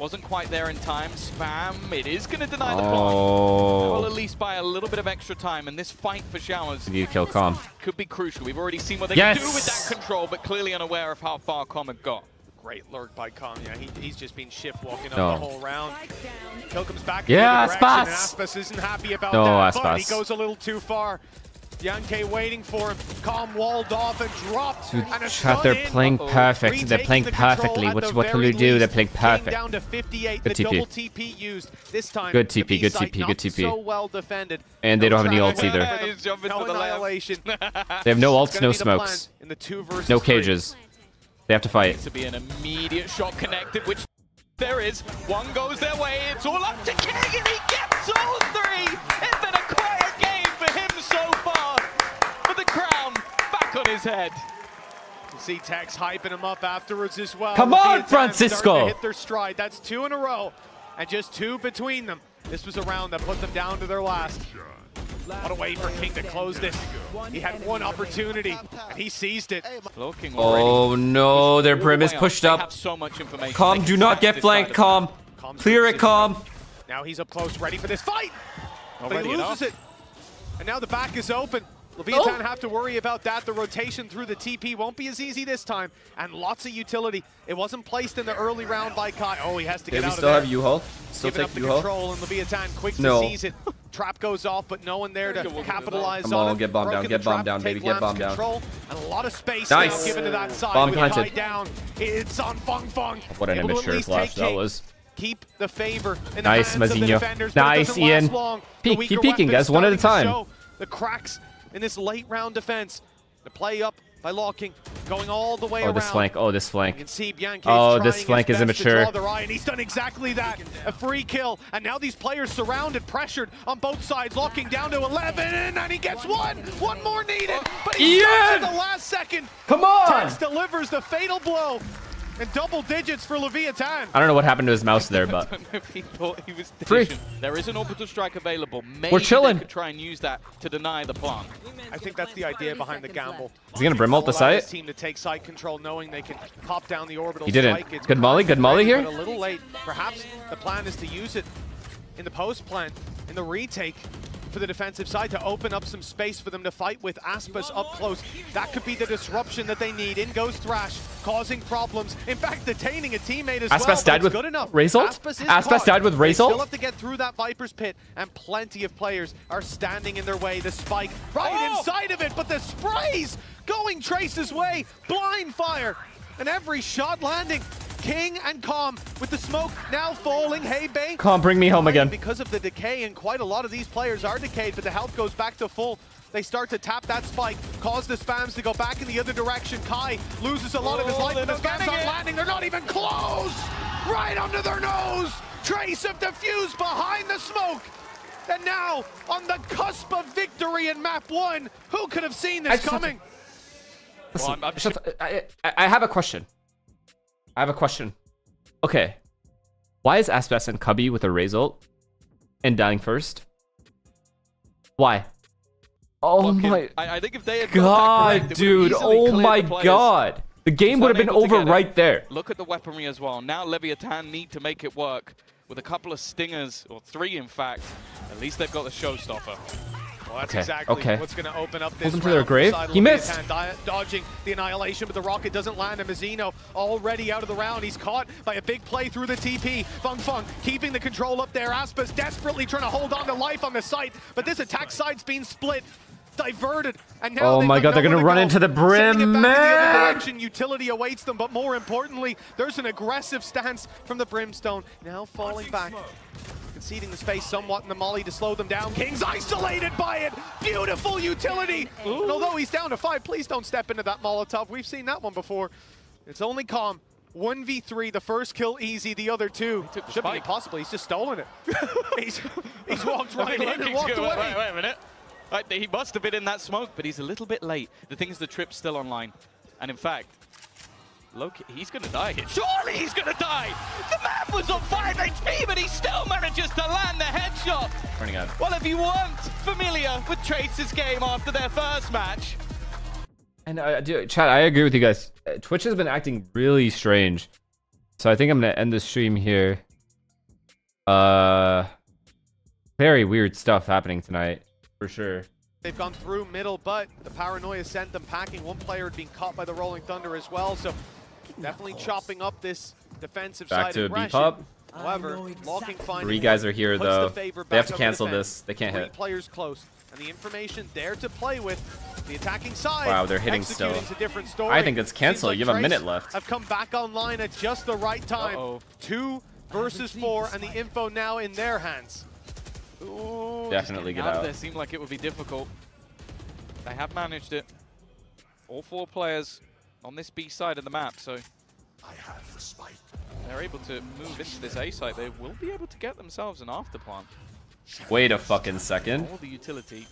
Wasn't quite there in time. Spam, it is going to deny the block. Well, at least by a little bit of extra time, and this fight for Showers you kill Calm. Could be crucial. We've already seen what they can do with that control, but clearly unaware of how far Calm had got. Great lurk by Calm. Yeah, he's just been shift walking up the whole round. Kill comes back. Yeah, Aspas. Aspas isn't happy about that, but he goes a little too far. Bianca waiting for him. Calm walled off and dropped. They're playing perfect. They're playing perfectly. What can we do? They're playing perfect. Down to 58. Good TP used. This time, good TP. Good TP. Good TP. So well defended. And they don't have any ults either. They have no ults, no smokes, no cages. They have to fight. To be an immediate shot connected, which there is. One goes their way. It's all up to King, and he gets all three. It's been a quiet game for him so far. With the crown back on his head. You see Tex hyping him up afterwards as well. Come on, Francisco! Hit their stride. That's two in a row, and just two between them. This was a round that put them down to their last. What a way for King to close this. He had one opportunity, and he seized it. Oh no, their brim is pushed up. Calm, do not get flanked, Calm. Clear it, Calm. Now he's up close, ready for this fight. But he loses it. And now the back is open. Leviatán have to worry about that. The rotation through the TP won't be as easy this time. And lots of utility. It wasn't placed in the early round by Kai. Oh, he has to get out of there. We still have U-Haul. Still take U-Haul. Control, and Leviatán quick to seize it. Trap goes off, but no one there to capitalize on it. Come on, get bombed down. Get bombed down, baby. Get bombed down. And a lot of space now given to that side. Bomb planted. It's on Fung Fung. What an immature flash that was. Keep the favor in the hands of the defenders. Nice, Ian. Keep peeking, guys. One at a time. The cracks in this late round defense. The play up by Locking, going all the way around. This flank, this flank. You can see Bianca this flank is immature. And he's done exactly that. A free kill. And now these players surrounded, pressured on both sides. Locking down to 11, and he gets one. One more needed. But he stops at the last second. Come on! TenZ delivers the fatal blow. And double digits for Leviatán. I don't know what happened to his mouse there, but I don't know if he thought he was patient. There is an orbital strike available. Maybe we're chilling. Could try and use that to deny the plant. I think that's the idea behind the gamble. Is he gonna brim ult the site? Team to take side control, knowing they can pop down the orbital. He didn't. Strike. Good molly here. A little late. Perhaps the plan is to use it in the post plant in the retake for the defensive side to open up some space for them to fight with. Aspas up close. That could be the disruption that they need. In goes Thrash, causing problems. In fact, detaining a teammate as well. Aspas died with Raze ult. They'll have to get through that Viper's pit, and plenty of players are standing in their way. The spike right inside of it, but the sprays going Trace's way. Blind fire, and every shot landing. King and Calm with the smoke now falling. Hey, Bay. Calm, bring me home again. Because of the decay, and quite a lot of these players are decayed, but the health goes back to full. They start to tap that spike, cause the spams to go back in the other direction. Kai loses a lot of his life, but the spams aren't landing. They're not even close. Right under their nose. Trace of defuse behind the smoke. And now on the cusp of victory in map one. Who could have seen this coming? Listen, I have a question. I have a question. Okay. Why is Aspas and Cubby with a Raze ult and dying first? Why? Oh my god, dude. Oh my god. The game would have been over right there. Look at the weaponry as well. Now Leviatán need to make it work with a couple of stingers, or three in fact. At least they've got the showstopper. Well, that's exactly what's going to open up this round. Their grave. He missed. Dodging the annihilation, but the rocket doesn't land. And Mazino already out of the round. He's caught by a big play through the TP. Fung Fung keeping the control up there. Aspas desperately trying to hold on to life on the site, but this attack side's being split, diverted, and now oh my god, they're going to run into the brim, man. Utility awaits them, but more importantly, there's an aggressive stance from the Brimstone. Now falling back. Conceding the space somewhat in the molly to slow them down. King's isolated by it. Beautiful utility. Ooh. And although he's down to 5, please don't step into that Molotov. We've seen that one before. It's only Calm. 1v3, the first kill easy, the other two. Should be impossible. He's just stolen it. he's walked right in and walked away. Wait a minute. Right, he must have been in that smoke, but he's a little bit late. The thing is, the trip's still online. And in fact, Loki, he's going to die here. Surely he's going to die! The map was on 5 HP, but he still manages to land the headshot! Well, if you weren't familiar with Trace's game after their first match... And, chat, I agree with you guys. Twitch has been acting really strange. So I think I'm going to end the stream here. Very weird stuff happening tonight, for sure. They've gone through middle, but the paranoia sent them packing. One player had been caught by the Rolling Thunder as well, so definitely chopping up this defensive side of aggression. Back to a B-pop. However, locking finally. Three guys are here, though. They have to cancel this. They can't hit. Players close, and the information there to play with. The attacking side. Wow, they're hitting still. I think that's cancel. You have a minute left. I've come back online at just the right time. Uh-oh. 2 versus 4, and the info now in their hands. Ooh, definitely get out. There seemed like it would be difficult. They have managed it. All 4 players on this B side of the map, so I have the spike. They're able to move into this A site. They will be able to get themselves an afterplant. Wait a fucking second. All the utility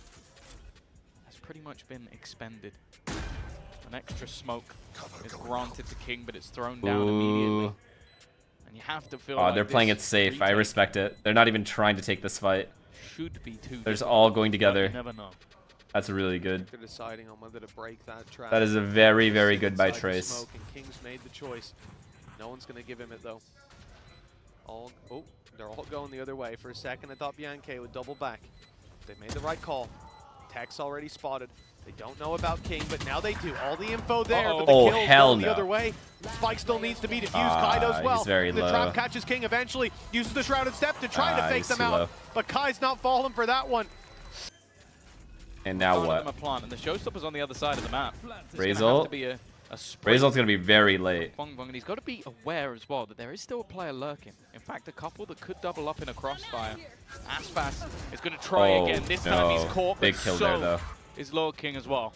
has pretty much been expended. An extra smoke is granted to King, but it's thrown down immediately. And you have to feel like they're playing it safe. I respect it. They're not even trying to take this fight. Should be too. There's all going together. Never know. That's really good. They're deciding on whether to break that trap. That is a very, very good by Trace. King's made the choice. No one's going to give him it, though. All, oh, they're all going the other way. For a second, I thought Bianca would double back. They made the right call. Tex already spotted. They don't know about King, but now they do. All the info there. Uh-oh. Oh, hell no. The other way. Spike still needs to be defused. Kai does well. Very low. The trap catches King eventually. Uses the Shrouded Step to try to fake them out. Low. But Kai's not falling for that one. And now what? And the showstopper's on the other side of the map. Raze ult. Raze ult's going to be very late. And he's got to be aware as well that there is still a player lurking. In fact, a couple that could double up in a crossfire. Aspas is going to try again. This time he's caught. Big kill there, though. Is Lord King as well.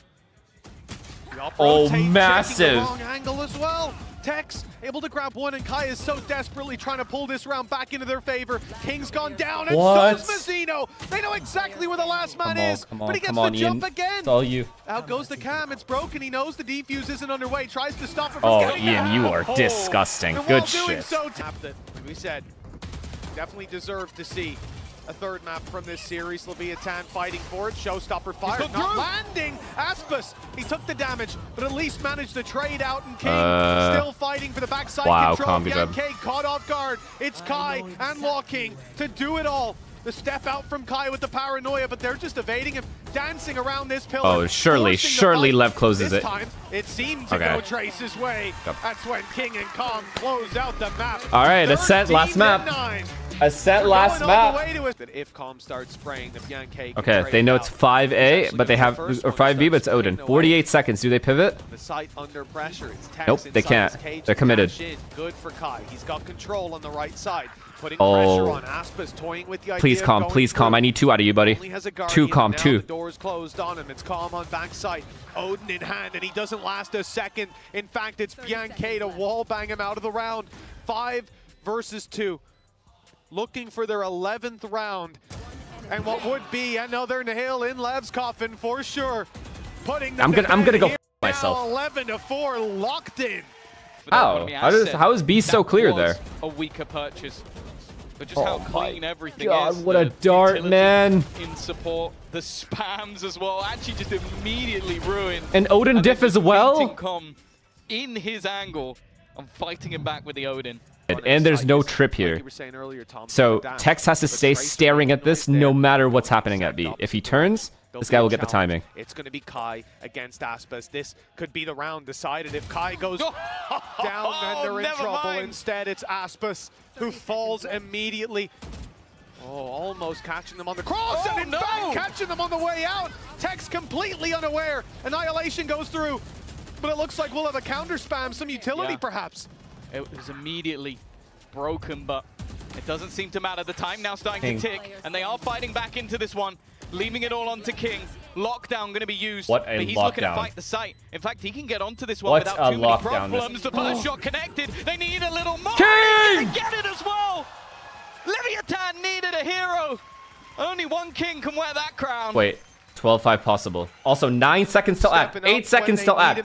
Oh, massive! Wrong angle as well. Tex able to grab one, and Kai is so desperately trying to pull this round back into their favor. King's gone down, and so's Mazino. They know exactly where the last man is, but he gets the jump again. It's all you. Out goes the cam. It's broken. He knows the defuse isn't underway. Tries to stop it. From getting Ian, you are disgusting. Good shit. So we said, definitely deserve to see a third map from this series. Leviatán fighting for it. Showstopper fire, not landing. Aspas, he took the damage, but at least managed to trade out, and King still fighting for the backside control. Bianca caught off guard. It's Kai and Law King to do it all. The step out from Kai with the paranoia, but they're just evading him, dancing around this pillar. Oh, surely Lev closes this time. It seemed to go Trace's way. That's when King and Kong close out the map. All right, a set last map. If Calm starts spraying, the Bianca they know it's 5A, but they have or 5B, but it's Odin. 48 seconds. Do they pivot? The site under pressure. It's nope, they can't. They're committed. Good for Kai. He's got control on the right side. Putting pressure on Aspas, toying with the idea. Please Calm, please Calm. I need 2 out of you, buddy. 2 Calm, 2. The door's closed on him. It's Calm on backside. Odin in hand, and he doesn't last a second. In fact, it's Bianca to wall bang him out of the round. 5 versus 2. Looking for their 11th round, and what would be another nail in Lev's coffin for sure. Putting I'm gonna go myself. 11-4 locked in. How is B so clear there? A weaker purchase, but just how clean everything is. God, what a dart, man! In support, the spams as well. Actually, just immediately ruined. And Odin diff as well. In his angle, I'm fighting him back with the Odin. And there's no trip here, so Tex has to stay staring at this no matter what's happening at B. If he turns, this guy will get the timing. It's going to be Kai against Aspas. This could be the round decided. If Kai goes down, then they're in trouble. Instead, it's Aspas who falls immediately. Oh, almost catching them on the cross, and in fact catching them on the way out. Tex completely unaware. Annihilation goes through, but it looks like we'll have a counter spam, some utility perhaps. It was immediately broken, but it doesn't seem to matter. The time now starting to tick, and they are fighting back into this one, leaving it all onto King. Lockdown going to be used. What a lockdown. He's looking to fight the site. In fact, he can get onto this one without too many problems. The first shot connected. They need a little more. King! They get it as well. Leviatán needed a hero. Only one King can wear that crown. Wait, 12-5 possible. Also, 9 seconds till app. 8 seconds till app.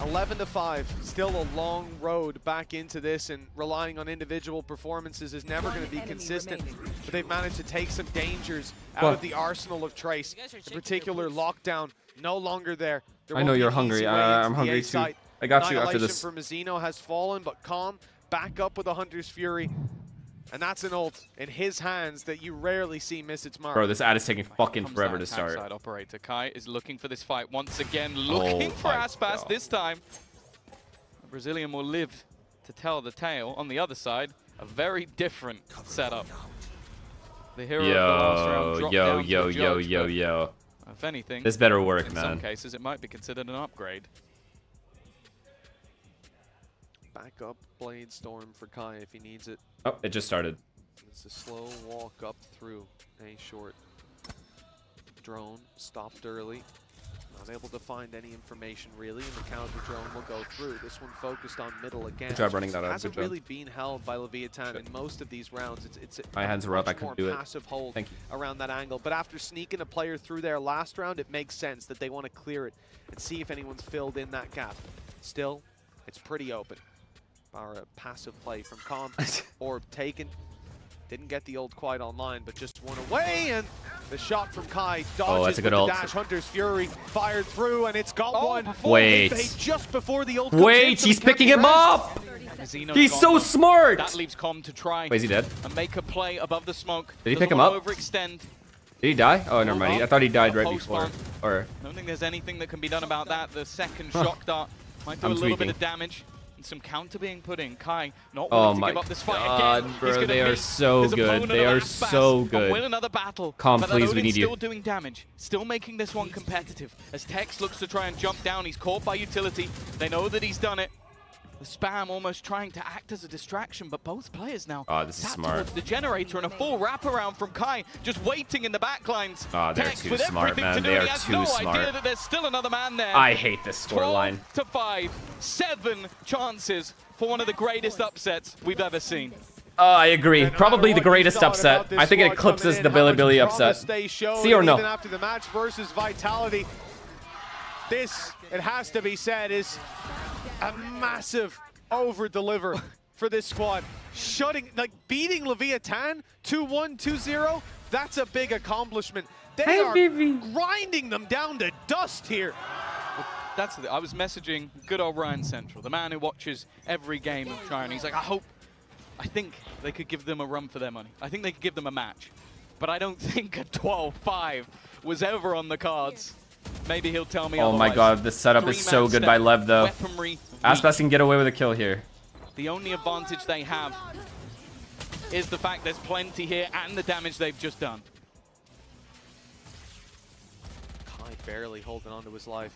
11-5, still a long road back into this, and relying on individual performances is never going to be consistent. But they've managed to take some dangers out of the arsenal of Trace. In particular, Lockdown no longer there. I know you're hungry. I'm hungry too. I got you after this. For Mazino has fallen, but Calm back up with a Hunter's Fury. And that's an ult in his hands that you rarely see miss its mark. Bro, this ad is taking fucking forever to start. Operator Kai is looking for this fight once again, looking for Aspas this time. The Brazilian will live to tell the tale. On the other side, a very different setup. The hero of the last round yo. If anything, this better work, man. In some cases, it might be considered an upgrade. Back up Blade Storm for Kai if he needs it. Oh, it just started. It's a slow walk up through a short drone. Stopped early. Not able to find any information really, and the counter drone will go through. This one focused on middle again. Good job running that out. Hasn't really been held by Leviatán in most of these rounds. It's my hands are up. I couldn't do it. Passive hold around that angle. But after sneaking a player through there last round, it makes sense that they want to clear it and see if anyone's filled in that gap. Still, it's pretty open. Or a passive play from Calm. Orb taken. Didn't get the ult quite online, but just one away, and the shot from Kai dodges that's a good ult. Dash. Hunter's Fury fired through, and it's got one. Wait, he's picking him up! He's so smart! That leaves Calm to try. Wait, is he dead? And make a play above the smoke. Did he pick him up? Overextend. Did he die? Oh, never mind. I thought he died right before. Or I don't think there's anything that can be done about that. The second shock dart might do a little bit of damage. Some counter being put in. Kai not willing to give up this fight again. Bro, they are so good. They are so good. Win another battle. Calm, please, we need you. Still doing damage. Still making this one competitive. As Tex looks to try and jump down, he's caught by Utility. They know that he's done it. The spam almost trying to act as a distraction, but both players now. Oh, this is smart. The generator and a full wraparound from Kai, just waiting in the backlines. Oh, they're too smart, man. They are too smart. Idea that there's still another man there. I hate this scoreline. 12-5, 7 chances for one of the greatest upsets we've ever seen. I agree. Probably the greatest upset. I think it eclipses the Bilibili upset. See or no? After the match versus Vitality, this, it has to be said, is a massive over-deliver for this squad. Shutting, like beating Leviatán 2-1, 2-0, that's a big accomplishment. They are grinding them down to dust here. That's I was messaging good old Ryan Central, the man who watches every game of Try, and he's like, I think they could give them a run for their money. I think they could give them a match. But I don't think a 12-5 was ever on the cards. Maybe he'll tell me otherwise. My god, this setup is so good by Lev, though. Aspas can get away with a kill here. The only advantage they have is the fact there's plenty here and the damage they've just done. Kai barely holding on to his life.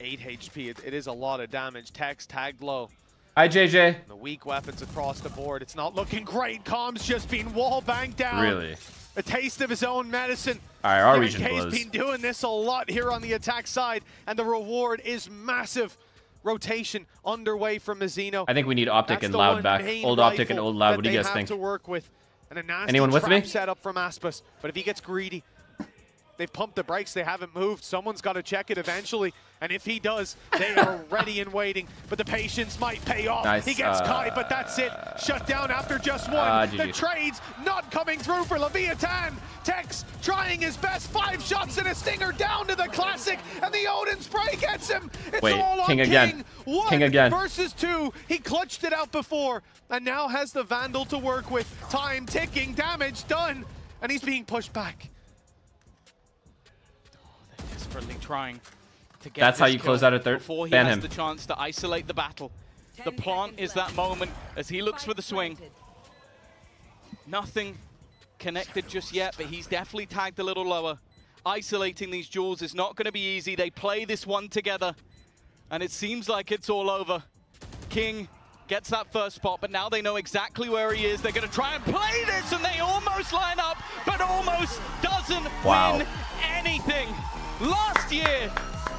8 HP, it is a lot of damage. Tex tagged low. Hi, JJ. The weak weapons across the board. It's not looking great. Calm's just being wall-banged down. Really? A taste of his own medicine. All right, our region blows. He's been doing this a lot here on the attack side, and the reward is massive. Rotation underway from Mazino. I think we need Optic and Loud back. Old Optic and Old Loud. What do you guys think? To work with. And a nasty anyone with me? Set up from Aspas, but if he gets greedy, they've pumped the brakes. They haven't moved. Someone's got to check it eventually, and if he does, they are ready and waiting. But the patience might pay off. Nice, he gets Kai, but that's it. Shut down after just one. The trades not coming through for Leviatán. Tex trying his best. 5 shots and a stinger down to the classic, and the Odin spray gets him. It's all on King again. King versus 2. He clutched it out before, and now has the Vandal to work with. Time ticking. Damage done, and he's being pushed back. Desperately trying to get that's how you close out a third. Before he has the chance to isolate the battle. The plant is that moment as he looks for the swing. Nothing connected just yet, but he's definitely tagged a little lower. Isolating these jewels is not going to be easy. They play this one together, and it seems like it's all over. King gets that first spot, but now they know exactly where he is. They're going to try and play this, and they almost line up, but almost doesn't win anything. Last year,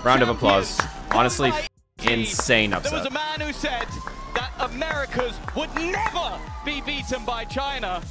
round of applause. Honestly, insane upset. There was a man who said that Americas would never be beaten by China.